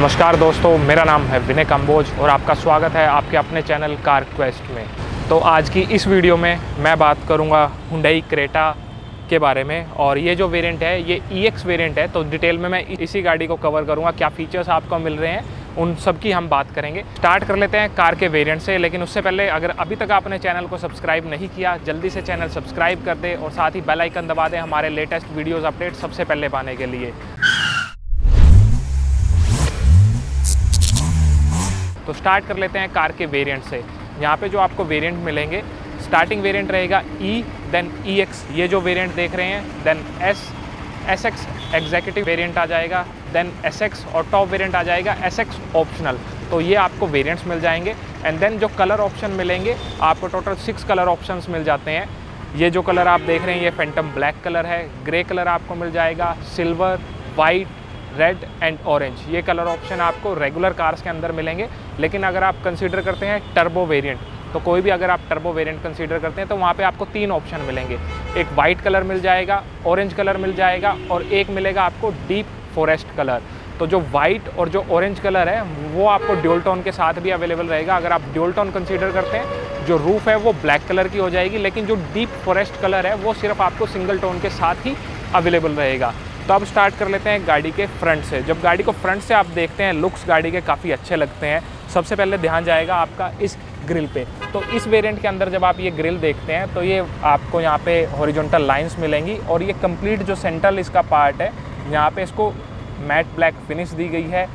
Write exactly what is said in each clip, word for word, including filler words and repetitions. नमस्कार दोस्तों, मेरा नाम है विनय अंबोज और आपका स्वागत है आपके अपने चैनल कार क्वेस्ट में। तो आज की इस वीडियो में मैं बात करूंगा हुंडई क्रेटा के बारे में, और ये जो वेरिएंट है ये ई एक्स वेरिएंट है। तो डिटेल में मैं इसी गाड़ी को कवर करूंगा, क्या फीचर्स आपको मिल रहे हैं उन सब की हम बात करेंगे। स्टार्ट कर लेते हैं कार के वेरिएंट से, लेकिन उससे पहले अगर अभी तक आपने चैनल को सब्सक्राइब नहीं किया, जल्दी से चैनल सब्सक्राइब कर दें और साथ ही बेल आइकन दबा दें हमारे लेटेस्ट वीडियोस अपडेट सबसे पहले पाने के लिए। तो स्टार्ट कर लेते हैं कार के वेरिएंट से। यहाँ पे जो आपको वेरिएंट मिलेंगे, स्टार्टिंग वेरिएंट रहेगा ई, देन ई एक्स ये जो वेरिएंट देख रहे हैं, then S S X executive variant आ जाएगा, देन एस एक्स और टॉप वेरिएंट आ जाएगा एस एक्स ऑप्शनल। तो ये आपको वेरिएंट्स मिल जाएंगे। एंड देन जो कलर ऑप्शन मिलेंगे आपको टोटल सिक्स कलर ऑप्शंस मिल जाते हैं। ये जो कलर आप देख रहे हैं ये फैंटम ब्लैक कलर है, ग्रे कलर आपको मिल जाएगा, silver, white, red and orange, ये कलर ऑप्शन आपको रेगुलर कार्स के अंदर मिलेंगे। लेकिन अगर आप कंसीडर करते हैं टर्बो वेरिएंट, तो कोई भी अगर आप टर्बो वेरिएंट कंसीडर करते हैं तो वहाँ पे आपको तीन ऑप्शन मिलेंगे, एक वाइट कलर मिल जाएगा, ऑरेंज कलर मिल जाएगा और एक मिलेगा आपको डीप फॉरेस्ट कलर। तो जो वाइट और जो ऑरेंज कलर है वो आपको ड्यूल टोन के साथ भी अवेलेबल रहेगा। अगर आप ड्यूल टोन कंसीडर करते हैं, जो रूफ़ है वो ब्लैक कलर की हो जाएगी, लेकिन जो डीप फॉरेस्ट कलर है वो सिर्फ आपको सिंगल टोन के साथ ही अवेलेबल रहेगा। तो अब स्टार्ट कर लेते हैं गाड़ी के फ्रंट से। जब गाड़ी को फ्रंट से आप देखते हैं, लुक्स गाड़ी के काफ़ी अच्छे लगते हैं। सबसे पहले ध्यान जाएगा आपका इस ग्रिल पे। तो इस वेरिएंट के अंदर जब आप ये ग्रिल देखते हैं तो ये आपको यहाँ पे हॉरिजॉन्टल लाइंस मिलेंगी और ये कंप्लीट जो सेंट्रल इसका पार्ट है यहाँ पे इसको मैट ब्लैक फिनिश दी गई है।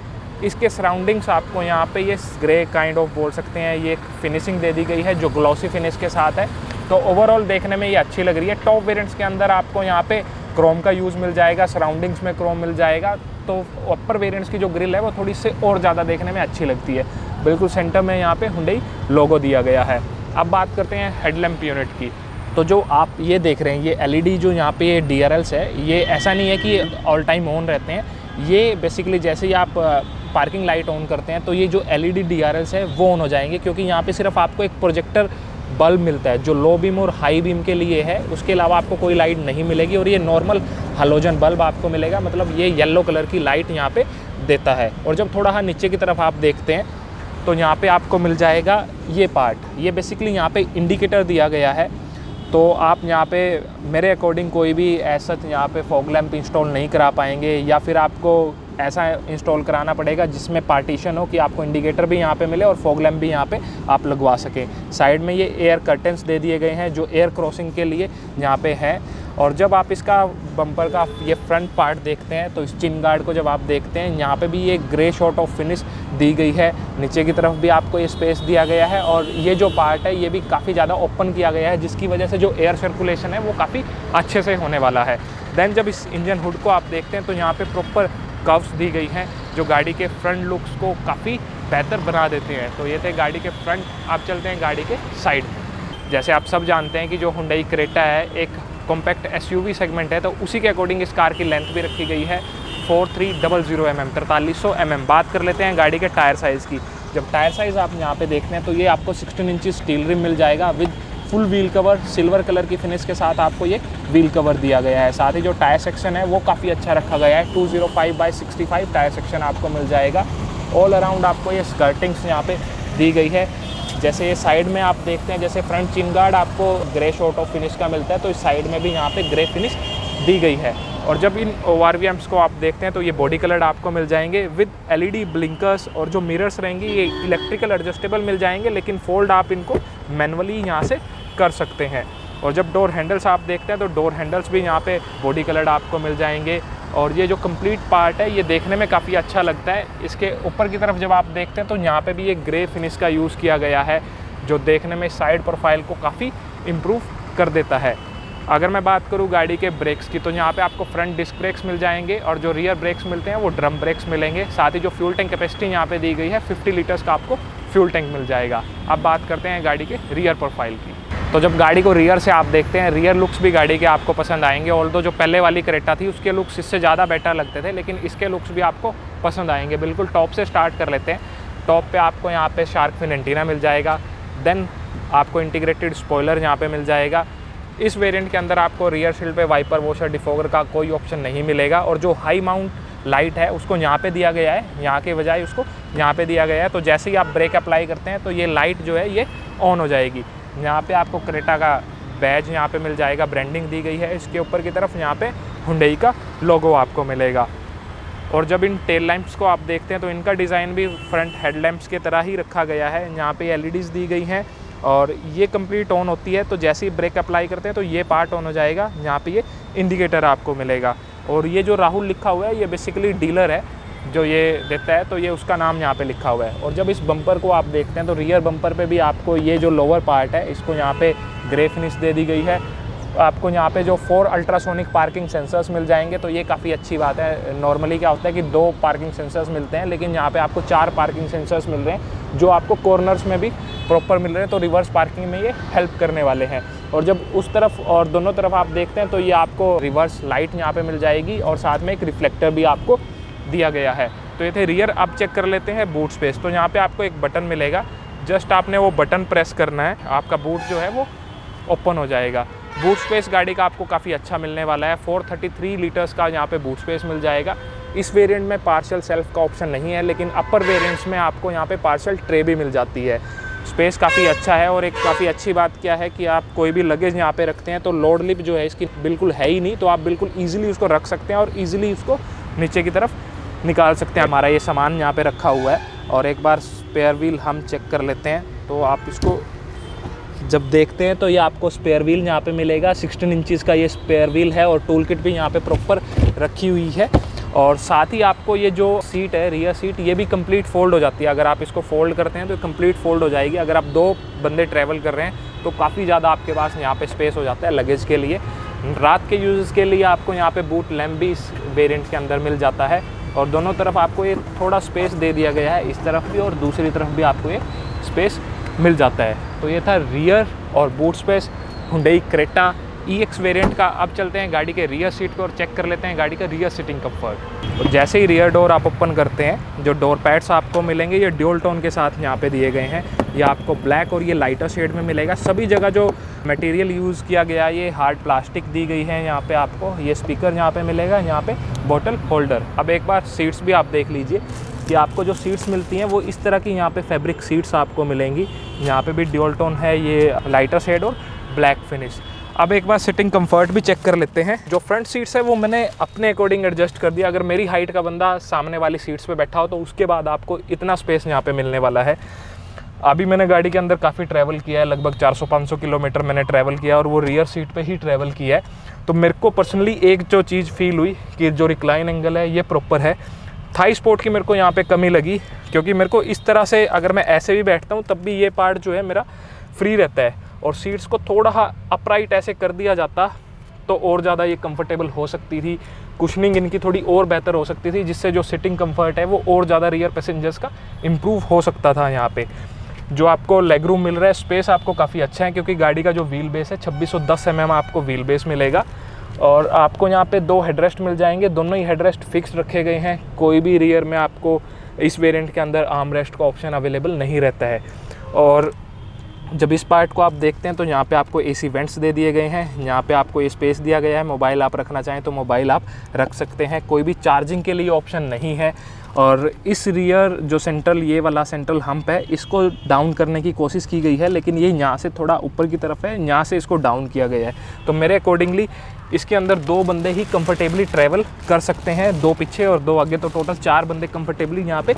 इसके सराउंडिंग्स आपको यहाँ पे ये ग्रे काइंड ऑफ बोल सकते हैं, ये फिनिशिंग दे दी गई है जो ग्लॉसी फिनिश के साथ है। तो ओवरऑल देखने में ये अच्छी लग रही है। टॉप वेरिएंट्स के अंदर आपको यहाँ पे क्रोम का यूज़ मिल जाएगा, सराउंडिंग्स में क्रोम मिल जाएगा। तो अपर वेरिएंट्स की जो ग्रिल है वो थोड़ी से और ज़्यादा देखने में अच्छी लगती है। बिल्कुल सेंटर में यहाँ पे हुंडई लोगो दिया गया है। अब बात करते हैं हेडलैम्प यूनिट की। तो जो आप ये देख रहे हैं ये एलईडी जो यहाँ पे ये डीआरएल्स है, ये ऐसा नहीं है कि ऑल टाइम ऑन रहते हैं। ये बेसिकली जैसे ही आप पार्किंग लाइट ऑन करते हैं तो ये जो एलईडी डीआरएल्स है वो ऑन हो जाएंगे, क्योंकि यहाँ पे सिर्फ आपको एक प्रोजेक्टर बल्ब मिलता है जो लो बीम और हाई बीम के लिए है, उसके अलावा आपको कोई लाइट नहीं मिलेगी। और ये नॉर्मल हैलोजन बल्ब आपको मिलेगा, मतलब ये येलो कलर की लाइट यहाँ पे देता है। और जब थोड़ा सा नीचे की तरफ आप देखते हैं तो यहाँ पे आपको मिल जाएगा ये पार्ट, ये बेसिकली यहाँ पे इंडिकेटर दिया गया है। तो आप यहाँ पे मेरे अकॉर्डिंग कोई भी ऐसा यहाँ पे फॉग लैम्प इंस्टॉल नहीं करा पाएंगे, या फिर आपको ऐसा इंस्टॉल कराना पड़ेगा जिसमें पार्टीशन हो कि आपको इंडिकेटर भी यहाँ पे मिले और फॉग लैम्प भी यहाँ पे आप लगवा सकें। साइड में ये एयर कर्टेंस दे दिए गए हैं जो एयर क्रॉसिंग के लिए यहाँ पे है। और जब आप इसका बम्पर का ये फ्रंट पार्ट देखते हैं तो इस चिन गार्ड को जब आप देखते हैं यहाँ पे भी ये ग्रे शॉट ऑफ फिनिश दी गई है। नीचे की तरफ भी आपको ये स्पेस दिया गया है और ये जो पार्ट है ये भी काफ़ी ज़्यादा ओपन किया गया है, जिसकी वजह से जो एयर सर्कुलेशन है वो काफ़ी अच्छे से होने वाला है। देन जब इस इंजन हुड को आप देखते हैं तो यहाँ पर प्रॉपर कर्व्स दी गई हैं जो गाड़ी के फ्रंट लुक्स को काफ़ी बेहतर बना देते हैं। तो ये थे गाड़ी के फ्रंट। आप चलते हैं गाड़ी के साइड में। जैसे आप सब जानते हैं कि जो हुंडई क्रेटा है एक कॉम्पैक्ट एसयूवी सेगमेंट है, तो उसी के अकॉर्डिंग इस कार की लेंथ भी रखी गई है four three double zero M M, तैंतालीस सौ एम एम। बात कर लेते हैं गाड़ी के टायर साइज़ की। जब टायर साइज़ आप यहाँ पे देखते हैं तो ये आपको सोलह इंची स्टील रिम मिल जाएगा with full wheel cover, silver colour की फिनिश के साथ आपको ये व्हील कवर दिया गया है। साथ ही जो टायर सेक्शन है वो काफ़ी अच्छा रखा गया है, two zero five by sixty five tyre section आपको मिल जाएगा। ऑल अराउंड आपको ये स्कर्टिंग्स यहाँ पे दी गई है। जैसे ये साइड में आप देखते हैं, जैसे फ्रंट चिन गार्ड आपको ग्रे शॉट ऑफ फिनिश का मिलता है, तो इस साइड में भी यहाँ पे ग्रे फिनिश दी गई है। और जब इन ओवरव्यूम्स को आप देखते हैं तो ये बॉडी कलर आपको मिल जाएंगे विद एलईडी ब्लिंकर्स, और जो मिरर्स रहेंगे ये इलेक्ट्रिकल एडजस्टेबल मिल जाएंगे, लेकिन फोल्ड आप इनको मैनुअली यहाँ से कर सकते हैं। और जब डोर हैंडल्स आप देखते हैं तो डोर हैंडल्स भी यहाँ पे बॉडी कलर आपको मिल जाएंगे। और ये जो कंप्लीट पार्ट है ये देखने में काफ़ी अच्छा लगता है। इसके ऊपर की तरफ जब आप देखते हैं तो यहाँ पे भी ये ग्रे फिनिश का यूज़ किया गया है जो देखने में साइड प्रोफाइल को काफ़ी इम्प्रूव कर देता है। अगर मैं बात करूँ गाड़ी के ब्रेक्स की, तो यहाँ पे आपको फ्रंट डिस्क ब्रेक्स मिल जाएंगे और जो रियर ब्रेक्स मिलते हैं वो ड्रम ब्रेक्स मिलेंगे। साथ ही जो फ्यूल टैंक कैपेसिटी यहाँ पर दी गई है फिफ्टी लीटर्स का आपको फ्यूल टैंक मिल जाएगा। अब बात करते हैं गाड़ी के रियर प्रोफाइल की। तो जब गाड़ी को रियर से आप देखते हैं, रियर लुक्स भी गाड़ी के आपको पसंद आएंगे। ऑल्दो जो पहले वाली क्रेटा थी उसके लुक्स इससे ज़्यादा बेटर लगते थे, लेकिन इसके लुक्स भी आपको पसंद आएंगे। बिल्कुल टॉप से स्टार्ट कर लेते हैं। टॉप पे आपको यहाँ पे शार्क फिन एंटीना मिल जाएगा, देन आपको इंटीग्रेटेड स्पॉयलर यहाँ पे मिल जाएगा। इस वेरियंट के अंदर आपको रियर शील्ड पर वाइपर वॉशर डिफॉगर का कोई ऑप्शन नहीं मिलेगा। और जो हाई माउंट लाइट है उसको यहाँ पे दिया गया है, यहाँ के बजाय उसको यहाँ पे दिया गया है। तो जैसे ही आप ब्रेक अप्लाई करते हैं तो ये लाइट जो है ये ऑन हो जाएगी। यहाँ पे आपको क्रेटा का बैज यहाँ पे मिल जाएगा, ब्रांडिंग दी गई है। इसके ऊपर की तरफ यहाँ पे हुंडई का लोगो आपको मिलेगा। और जब इन टेल लैंप्स को आप देखते हैं तो इनका डिज़ाइन भी फ्रंट हेडलैम्प्स की तरह ही रखा गया है। यहाँ पे एलईडीज़ दी गई हैं और ये कंप्लीट ऑन होती है। तो जैसे ही ब्रेक अप्लाई करते हैं तो ये पार्ट ऑन हो जाएगा, यहाँ पे ये इंडिकेटर आपको मिलेगा। और ये जो राहुल लिखा हुआ है ये बेसिकली डीलर है जो ये देता है, तो ये उसका नाम यहाँ पे लिखा हुआ है। और जब इस बम्पर को आप देखते हैं तो रियर बम्पर पे भी आपको ये जो लोअर पार्ट है इसको यहाँ पे ग्रे फिनिश दे दी गई है। आपको यहाँ पे जो फोर अल्ट्रासोनिक पार्किंग सेंसर्स मिल जाएंगे, तो ये काफ़ी अच्छी बात है। नॉर्मली क्या होता है कि दो पार्किंग सेंसर्स मिलते हैं, लेकिन यहाँ पे आपको चार पार्किंग सेंसर्स मिल रहे हैं जो आपको कॉर्नर्स में भी प्रॉपर मिल रहे हैं। तो रिवर्स पार्किंग में ये हेल्प करने वाले हैं। और जब उस तरफ और दोनों तरफ आप देखते हैं तो ये आपको रिवर्स लाइट यहाँ पर मिल जाएगी और साथ में एक रिफ्लेक्टर भी आपको दिया गया है। तो ये थे रियर। अब चेक कर लेते हैं बूट स्पेस। तो यहाँ पर आपको एक बटन मिलेगा, जस्ट आपने वो बटन प्रेस करना है, आपका बूट जो है वो ओपन हो जाएगा। बूट स्पेस गाड़ी का आपको काफ़ी अच्छा मिलने वाला है। चार सौ तैंतीस लीटर्स का यहाँ पे बूट स्पेस मिल जाएगा। इस वेरिएंट में पार्शियल सेल्फ का ऑप्शन नहीं है, लेकिन अपर वेरिएंट्स में आपको यहाँ पे पार्शियल ट्रे भी मिल जाती है। स्पेस काफ़ी अच्छा है। और एक काफ़ी अच्छी बात क्या है कि आप कोई भी लगेज यहाँ पे रखते हैं तो लोड लिप जो है इसकी बिल्कुल है ही नहीं, तो आप बिल्कुल ईजिली उसको रख सकते हैं और ईजिली उसको नीचे की तरफ निकाल सकते हैं। हमारा ये सामान यहाँ पर रखा हुआ है। और एक बार स्पेयर व्हील हम चेक कर लेते हैं। तो आप इसको जब देखते हैं तो ये आपको स्पेयर व्हील यहाँ पे मिलेगा। सोलह इंचेस का ये स्पेयर व्हील है और टूल किट भी यहाँ पे प्रॉपर रखी हुई है। और साथ ही आपको ये जो सीट है, रियर सीट, ये भी कंप्लीट फोल्ड हो जाती है। अगर आप इसको फोल्ड करते हैं तो कंप्लीट फोल्ड हो जाएगी। अगर आप दो बंदे ट्रैवल कर रहे हैं तो काफ़ी ज़्यादा आपके पास यहाँ पर स्पेस हो जाता है लगेज के लिए। रात के यूज़ के लिए आपको यहाँ पर बूट लैम्प भी इस वेरियंट के अंदर मिल जाता है। और दोनों तरफ आपको ये थोड़ा स्पेस दे दिया गया है, इस तरफ भी और दूसरी तरफ भी आपको ये स्पेस मिल जाता है। तो ये था रियर और boot space Hyundai Creta E X variant का। अब चलते हैं गाड़ी के रियर सीट को और चेक कर लेते हैं गाड़ी का रियर सीटिंग कंफर्ट। और जैसे ही रियर डोर आप ओपन करते हैं, जो डोर पैड्स आपको मिलेंगे ये ड्यूल टोन के साथ यहाँ पे दिए गए हैं। ये आपको ब्लैक और ये लाइटर शेड में मिलेगा। सभी जगह जो मटेरियल यूज़ किया गया ये हार्ड प्लास्टिक दी गई है। यहाँ पे आपको ये स्पीकर यहाँ पे मिलेगा, यहाँ पे बोतल होल्डर। अब एक बार सीट्स भी आप देख लीजिए कि आपको जो सीट्स मिलती हैं वो इस तरह की यहाँ पे फैब्रिक सीट्स आपको मिलेंगी। यहाँ पे भी ड्यूल टोन है, ये लाइटर शेड और ब्लैक फिनिश। अब एक बार सिटिंग कंफर्ट भी चेक कर लेते हैं। जो फ्रंट सीट्स है वो मैंने अपने अकॉर्डिंग एडजस्ट कर दिया। अगर मेरी हाइट का बंदा सामने वाली सीट्स पे बैठा हो तो उसके बाद आपको इतना स्पेस यहाँ पे मिलने वाला है। अभी मैंने गाड़ी के अंदर काफ़ी ट्रैवल किया है, लगभग चार सौ पाँच सौ किलोमीटर मैंने ट्रैवल किया और वो रियर सीट पे ही ट्रैवल किया है। तो मेरे को पर्सनली एक जो चीज़ फील हुई कि जो रिक्लाइन एंगल है ये प्रॉपर है। थाई स्पोर्ट की मेरे को यहाँ पे कमी लगी, क्योंकि मेरे को इस तरह से अगर मैं ऐसे भी बैठता हूँ तब भी ये पार्ट जो है मेरा फ्री रहता है। और सीट्स को थोड़ा अपराइट ऐसे कर दिया जाता तो और ज़्यादा ये कंफर्टेबल हो सकती थी। कुशनिंग इनकी थोड़ी और बेहतर हो सकती थी, जिससे जो सिटिंग कंफर्ट है वो और ज़्यादा रियर पैसेंजर्स का इम्प्रूव हो सकता था। यहाँ पे जो आपको लेग रूम मिल रहा है, स्पेस आपको काफ़ी अच्छा है, क्योंकि गाड़ी का जो व्हील बेस है छब्बीस सौ दस एम एम आपको व्हील बेस मिलेगा। और आपको यहाँ पे दो हेडरेस्ट मिल जाएंगे, दोनों ही हेडरेस्ट फिक्स रखे गए हैं। कोई भी रियर में आपको इस वेरिएंट के अंदर आर्म रेस्ट का ऑप्शन अवेलेबल नहीं रहता है। और जब इस पार्ट को आप देखते हैं तो यहाँ पे आपको एसी वेंट्स दे दिए गए हैं, यहाँ पे आपको ये स्पेस दिया गया है। मोबाइल आप रखना चाहें तो मोबाइल आप रख सकते हैं। कोई भी चार्जिंग के लिए ऑप्शन नहीं है। और इस रियर जो सेंट्रल, ये वाला सेंट्रल हम्प है, इसको डाउन करने की कोशिश की गई है, लेकिन ये यहाँ से थोड़ा ऊपर की तरफ है, यहाँ से इसको डाउन किया गया है। तो मेरे अकॉर्डिंगली इसके अंदर दो बंदे ही कंफर्टेबली ट्रैवल कर सकते हैं, दो पीछे और दो आगे, तो टोटल चार बंदे कंफर्टेबली यहाँ पे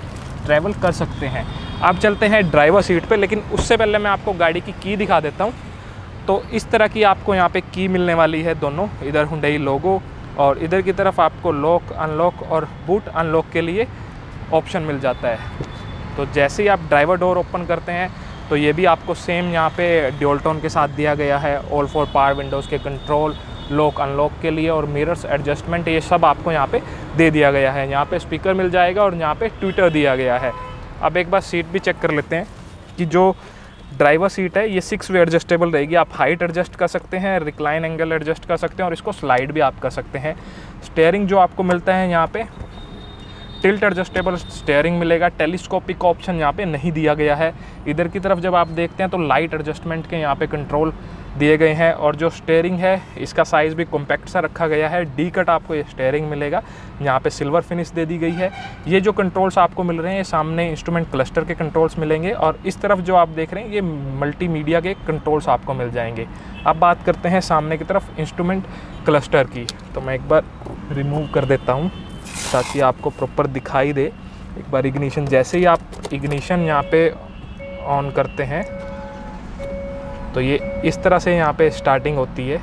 ट्रैवल कर सकते हैं। आप चलते हैं ड्राइवर सीट पे, लेकिन उससे पहले मैं आपको गाड़ी की की दिखा देता हूँ। तो इस तरह की आपको यहाँ पे की मिलने वाली है, दोनों इधर हुंडई लोगो और इधर की तरफ आपको लॉक अनलॉक और बूट अनलॉक के लिए ऑप्शन मिल जाता है। तो जैसे ही आप ड्राइवर डोर ओपन करते हैं तो ये भी आपको सेम यहाँ पे ड्यूल टोन के साथ दिया गया है। ऑल फोर पावर विंडोज़ के कंट्रोल, लॉक अनलॉक के लिए और मिरर्स एडजस्टमेंट, ये सब आपको यहाँ पे दे दिया गया है। यहाँ पे स्पीकर मिल जाएगा और यहाँ पे ट्विटर दिया गया है। अब एक बार सीट भी चेक कर लेते हैं कि जो ड्राइवर सीट है ये सिक्स वे एडजस्टेबल रहेगी। आप हाइट एडजस्ट कर सकते हैं, रिक्लाइन एंगल एडजस्ट कर सकते हैं और इसको स्लाइड भी आप कर सकते हैं। स्टेयरिंग जो आपको मिलता है यहाँ पे टिल्ट एडजस्टेबल स्टेयरिंग मिलेगा। टेलीस्कोपिक ऑप्शन यहाँ पे नहीं दिया गया है। इधर की तरफ जब आप देखते हैं तो लाइट एडजस्टमेंट के यहाँ पे कंट्रोल दिए गए हैं। और जो स्टेयरिंग है इसका साइज़ भी कॉम्पैक्ट सा रखा गया है। डी कट आपको ये स्टेयरिंग मिलेगा, यहाँ पे सिल्वर फिनिश दे दी गई है। ये जो कंट्रोल्स आपको मिल रहे हैं, ये सामने इंस्ट्रूमेंट क्लस्टर के कंट्रोल्स मिलेंगे और इस तरफ जो आप देख रहे हैं ये मल्टीमीडिया के कंट्रोल्स आपको मिल जाएंगे। अब बात करते हैं सामने की तरफ इंस्ट्रूमेंट क्लस्टर की, तो मैं एक बार रिमूव कर देता हूँ ताकि आपको प्रॉपर दिखाई दे। एक बार इग्निशन, जैसे ही आप इग्निशन यहाँ पे ऑन करते हैं तो ये इस तरह से यहाँ पे स्टार्टिंग होती है,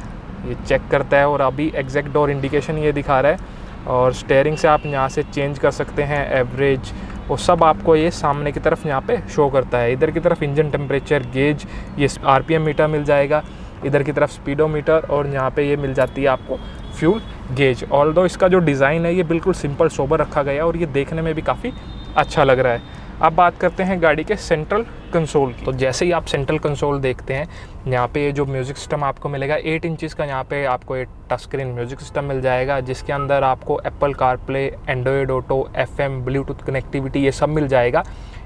ये चेक करता है और अभी एग्जैक्ट डोर इंडिकेशन ये दिखा रहा है। और स्टेयरिंग से आप यहाँ से चेंज कर सकते हैं एवरेज, वो सब आपको ये सामने की तरफ यहाँ पे शो करता है। इधर की तरफ इंजन टेम्परेचर गेज, ये आरपीएम मीटर मिल जाएगा, इधर की तरफ स्पीडोमीटर और यहाँ पे ये मिल जाती है आपको फ्यूल गेज। ऑल्दो इसका जो डिज़ाइन है ये बिल्कुल सिंपल सोबर रखा गया है और ये देखने में भी काफ़ी अच्छा लग रहा है। अब बात करते हैं गाड़ी के सेंट्रल कंसोल की। तो जैसे ही आप सेंट्रल कंसोल देखते हैं यहाँ पे ये जो म्यूज़िक सिस्टम आपको मिलेगा एट इंचेस का, यहाँ पे आपको एक टच स्क्रीन म्यूज़िक सिस्टम मिल जाएगा जिसके अंदर आपको Apple CarPlay, Android auto, FM, Bluetooth connectivity ये सब मिल जाएगा।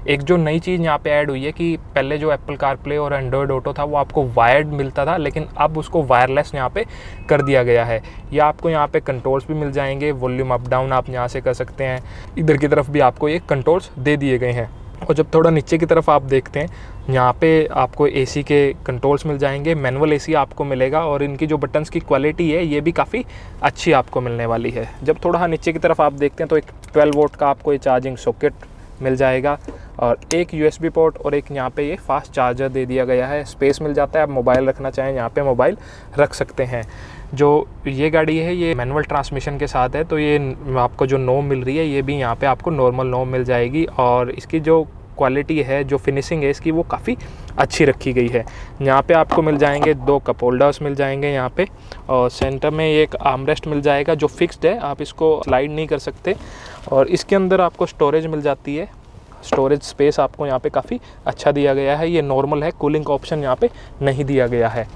एक जो नई चीज़ यहाँ पे ऐड हुई है कि पहले जो एप्पल कारप्ले और एंड्रॉयड ऑटो था वो आपको वायर्ड मिलता था, लेकिन अब उसको वायरलेस यहाँ पे कर दिया गया है। ये आपको यहाँ पे कंट्रोल्स भी मिल जाएंगे, वॉल्यूम अप डाउन आप यहाँ से कर सकते हैं, इधर की तरफ भी आपको ये कंट्रोल्स दे दिए गए हैं। और जब थोड़ा नीचे की तरफ आप देखते हैं यहाँ पे आपको एसी के कंट्रोल्स मिल जाएंगे, मैनुअल एसी आपको मिलेगा और इनकी जो बटन्स की क्वालिटी है ये भी काफ़ी अच्छी आपको मिलने वाली है। जब थोड़ा नीचे की तरफ आप देखते हैं तो एक ट्वेल्व वोल्ट का आपको ये चार्जिंग सॉकेट मिल जाएगा और एक यूएसबी पोर्ट और एक यहाँ पे ये फास्ट चार्जर दे दिया गया है। स्पेस मिल जाता है, आप मोबाइल रखना चाहें यहाँ पे मोबाइल रख सकते हैं। जो ये गाड़ी है ये मैनुअल ट्रांसमिशन के साथ है, तो ये आपको जो नॉब मिल रही है ये भी यहाँ पे आपको नॉर्मल नॉब मिल जाएगी और इसकी जो क्वालिटी है, जो फिनिशिंग है इसकी, वो काफ़ी अच्छी रखी गई है। यहाँ पे आपको मिल जाएंगे दो कप होल्डर्स मिल जाएंगे यहाँ पे और सेंटर में एक आर्मरेस्ट मिल जाएगा जो फिक्स्ड है, आप इसको स्लाइड नहीं कर सकते। और इसके अंदर आपको स्टोरेज मिल जाती है, स्टोरेज स्पेस आपको यहाँ पे काफ़ी अच्छा दिया गया है, ये नॉर्मल है, कूलिंग का ऑप्शन यहाँ पे नहीं दिया गया है।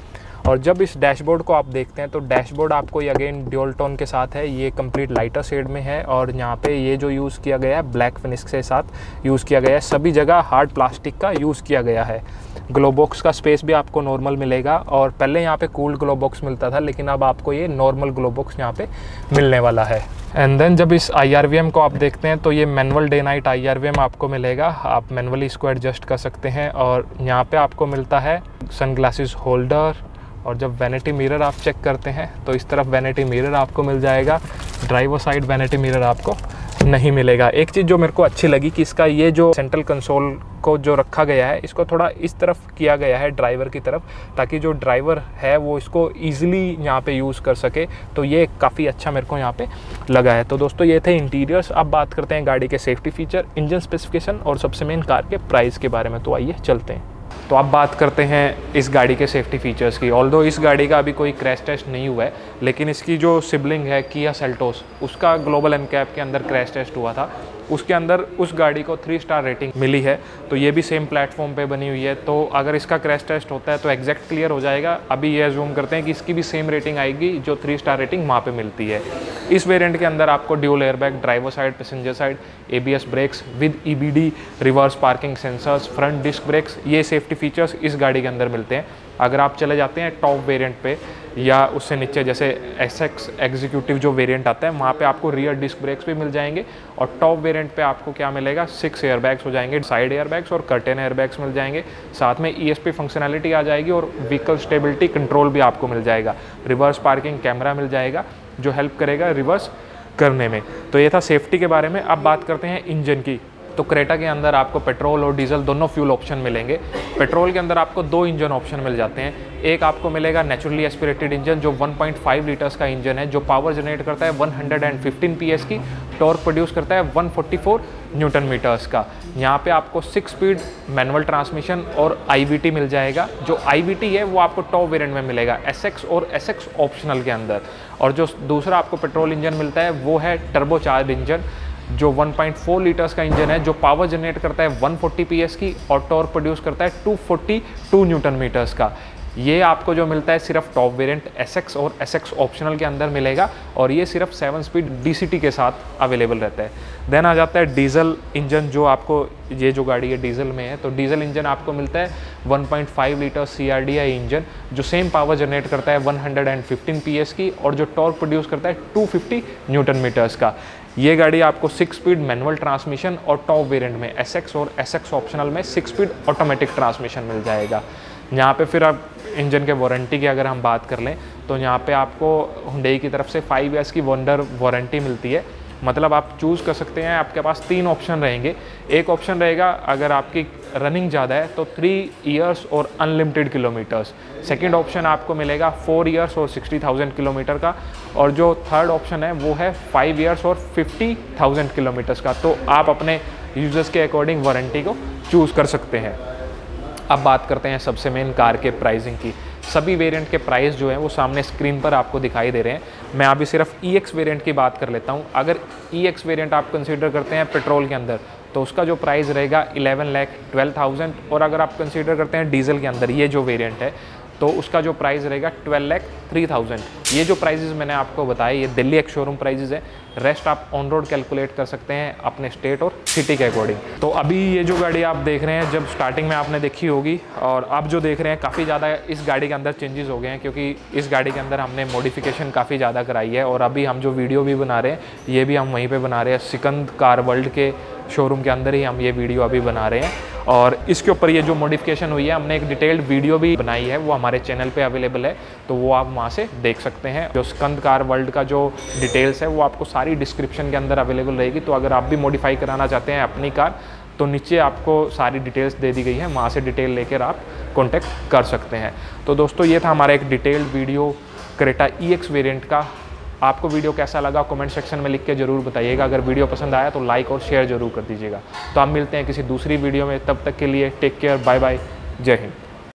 और जब इस डैशबोर्ड को आप देखते हैं तो डैशबोर्ड आपको ये अगेन ड्यूल टोन के साथ है, ये कंप्लीट लाइटर शेड में है और यहाँ पे ये जो यूज़ किया गया है ब्लैक फिनिश के साथ यूज़ किया गया है, सभी जगह हार्ड प्लास्टिक का यूज़ किया गया है। ग्लो बॉक्स का स्पेस भी आपको नॉर्मल मिलेगा और पहले यहाँ पे कूल्ड ग्लो बॉक्स मिलता था लेकिन अब आपको ये नॉर्मल ग्लो बॉक्स यहाँ पे मिलने वाला है। एंड देन जब इस आई आर वी एम को आप देखते हैं तो ये manual day night I R V M आपको मिलेगा, आप मैनुअली इसको एडजस्ट कर सकते हैं। और यहाँ पे आपको मिलता है सनग्लासेस होल्डर और जब वैनिटी मिरर आप चेक करते हैं तो इस तरफ वैनिटी मिरर आपको मिल जाएगा, ड्राइवर साइड वैनिटी मिरर आपको नहीं मिलेगा। एक चीज़ जो मेरे को अच्छी लगी कि इसका ये जो सेंट्रल कंसोल को जो रखा गया है इसको थोड़ा इस तरफ किया गया है ड्राइवर की तरफ, ताकि जो ड्राइवर है वो इसको ईजिली यहाँ पे यूज़ कर सके, तो ये काफ़ी अच्छा मेरे को यहाँ पे लगा है। तो दोस्तों ये थे इंटीरियर्स। अब बात करते हैं गाड़ी के सेफ्टी फीचर, इंजन स्पेसिफिकेशन और सबसे मेन कार के प्राइस के बारे में, तो आइए चलते हैं। तो अब बात करते हैं इस गाड़ी के सेफ्टी फीचर्स की। ऑल्दो इस गाड़ी का अभी कोई क्रैश टेस्ट नहीं हुआ है लेकिन इसकी जो सिबलिंग है किया सेल्टोस, उसका ग्लोबल एनकैप के अंदर क्रैश टेस्ट हुआ था, उसके अंदर उस गाड़ी को थ्री स्टार रेटिंग मिली है। तो ये भी सेम प्लेटफॉर्म पे बनी हुई है, तो अगर इसका क्रैश टेस्ट होता है तो एग्जैक्ट क्लियर हो जाएगा। अभी ये जूम करते हैं कि इसकी भी सेम रेटिंग आएगी जो थ्री स्टार रेटिंग वहाँ पे मिलती है। इस वेरिएंट के अंदर आपको dual airbag, driver side, passenger side, ABS brakes with EBD, reverse parking sensors, front disc brakes, ये सेफ्टी फीचर्स इस गाड़ी के अंदर मिलते हैं। अगर आप चले जाते हैं टॉप वेरिएंट पे या उससे नीचे जैसे एस एक्स एग्जीक्यूटिव जो वेरिएंट आता है वहाँ पे आपको रियर डिस्क ब्रेक्स भी मिल जाएंगे और टॉप वेरिएंट पे आपको क्या मिलेगा, सिक्स एयरबैग्स हो जाएंगे, साइड एयरबैग्स और कर्टेन एयरबैग्स मिल जाएंगे। साथ में ईएसपी फंक्शनैलिटी आ जाएगी और व्हीकल स्टेबिलिटी कंट्रोल भी आपको मिल जाएगा, रिवर्स पार्किंग कैमरा मिल जाएगा जो हेल्प करेगा रिवर्स करने में। तो ये था सेफ्टी के बारे में। अब बात करते हैं इंजन की। तो क्रेटा के अंदर आपको पेट्रोल और डीजल दोनों फ्यूल ऑप्शन मिलेंगे। पेट्रोल के अंदर आपको दो इंजन ऑप्शन मिल जाते हैं, एक आपको मिलेगा नेचुरली एस्पिरेटेड इंजन जो वन पॉइंट फाइव लीटर्स का इंजन है जो पावर जनरेट करता है वन हंड्रेड फिफ्टीन पीएस की, टॉर्क प्रोड्यूस करता है one forty four newton metres का। यहाँ पे आपको सिक्स स्पीड मैनुअल ट्रांसमिशन और आईवीटी मिल जाएगा। जो आईवीटी है वो आपको टॉप वेरिएंट में मिलेगा एसएक्स और एसएक्स ऑप्शनल के अंदर। और जो दूसरा आपको पेट्रोल इंजन मिलता है वो है टर्बोचार्ज इंजन जो वन पॉइंट फोर लीटर्स का इंजन है जो पावर जनरेट करता है वन फोर्टी पीएस की और टॉर्क प्रोड्यूस करता है two forty two newton metres का। ये आपको जो मिलता है सिर्फ टॉप वेरिएंट एस एक्स और एस एक्स ऑप्शनल के अंदर मिलेगा और ये सिर्फ seven speed D C T के साथ अवेलेबल रहता है। देन आ जाता है डीजल इंजन, जो आपको ये जो गाड़ी है डीजल में है, तो डीजल इंजन आपको मिलता है one point five litre C R D I engine जो सेम पावर जनरेट करता है one hundred fifteen P S की और जो टॉर्क प्रोड्यूस करता है टू फिफ्टी न्यूटन मीटर्स का। ये गाड़ी आपको सिक्स स्पीड मैनुअल ट्रांसमिशन और टॉप वेरिएंट में एस एक्स और एस एक्स ऑप्शनल में सिक्स स्पीड ऑटोमेटिक ट्रांसमिशन मिल जाएगा। यहाँ पे फिर आप इंजन के वारंटी की अगर हम बात कर लें तो यहाँ पे आपको हुंडई की तरफ से फाइव ईयर्स की वंडर वारंटी मिलती है। मतलब आप चूज़ कर सकते हैं, आपके पास तीन ऑप्शन रहेंगे। एक ऑप्शन रहेगा अगर आपकी रनिंग ज़्यादा है तो थ्री ईयर्स और अनलिमिटेड किलोमीटर्स। सेकंड ऑप्शन आपको मिलेगा फोर ईयर्स और सिक्सटी थाउजेंड किलोमीटर का, और जो थर्ड ऑप्शन है वो है फाइव ईयर्स और फिफ्टी थाउजेंड किलोमीटर्स का। तो आप अपने यूजर्स के अकॉर्डिंग वारंटी को चूज़ कर सकते हैं। अब बात करते हैं सबसे मेन कार के प्राइसिंग की। सभी वेरिएंट के प्राइस जो हैं वो सामने स्क्रीन पर आपको दिखाई दे रहे हैं। मैं अभी सिर्फ ई एक्स वेरिएंट की बात कर लेता हूं। अगर ई एक्स वेरिएंट आप कंसीडर करते हैं पेट्रोल के अंदर तो उसका जो प्राइस रहेगा इलेवन लाख ट्वेल्व थाउजेंड, और अगर आप कंसीडर करते हैं डीजल के अंदर ये जो वेरिएंट है तो उसका जो प्राइस रहेगा ट्वेल्व लाख थ्री थाउजेंड। ये जो प्राइजेज़ मैंने आपको बताए ये दिल्ली एक शोरूम प्राइजेज़ है, रेस्ट आप ऑन रोड कैलकुलेट कर सकते हैं अपने स्टेट और सिटी के अकॉर्डिंग। तो अभी ये जो गाड़ी आप देख रहे हैं, जब स्टार्टिंग में आपने देखी होगी और आप जो देख रहे हैं, काफ़ी ज़्यादा इस गाड़ी के अंदर चेंजेस हो गए हैं क्योंकि इस गाड़ी के अंदर हमने मॉडिफिकेशन काफ़ी ज़्यादा कराई है। और अभी हम जो वीडियो भी बना रहे हैं ये भी हम वहीं पर बना रहे हैं, सिकंद कार वर्ल्ड के शोरूम के अंदर ही हम ये वीडियो अभी बना रहे हैं। और इसके ऊपर ये जो मॉडिफिकेशन हुई है हमने एक डिटेल्ड वीडियो भी बनाई है, वो हमारे चैनल पे अवेलेबल है, तो वो आप वहाँ से देख सकते हैं। जो सिकंद कार वर्ल्ड का जो डिटेल्स है वो आपको सारी डिस्क्रिप्शन के अंदर अवेलेबल रहेगी। तो अगर आप भी मॉडिफाई कराना चाहते हैं अपनी कार तो नीचे आपको सारी डिटेल्स दे दी गई है, वहाँ से डिटेल लेकर आप कॉन्टैक्ट कर सकते हैं। तो दोस्तों ये था हमारा एक detailed video Creta E X variant का। आपको वीडियो कैसा लगा कमेंट सेक्शन में लिख के ज़रूर बताइएगा। अगर वीडियो पसंद आया तो लाइक और शेयर ज़रूर कर दीजिएगा। तो आप मिलते हैं किसी दूसरी वीडियो में, तब तक के लिए टेक केयर, बाय बाय, जय हिंद।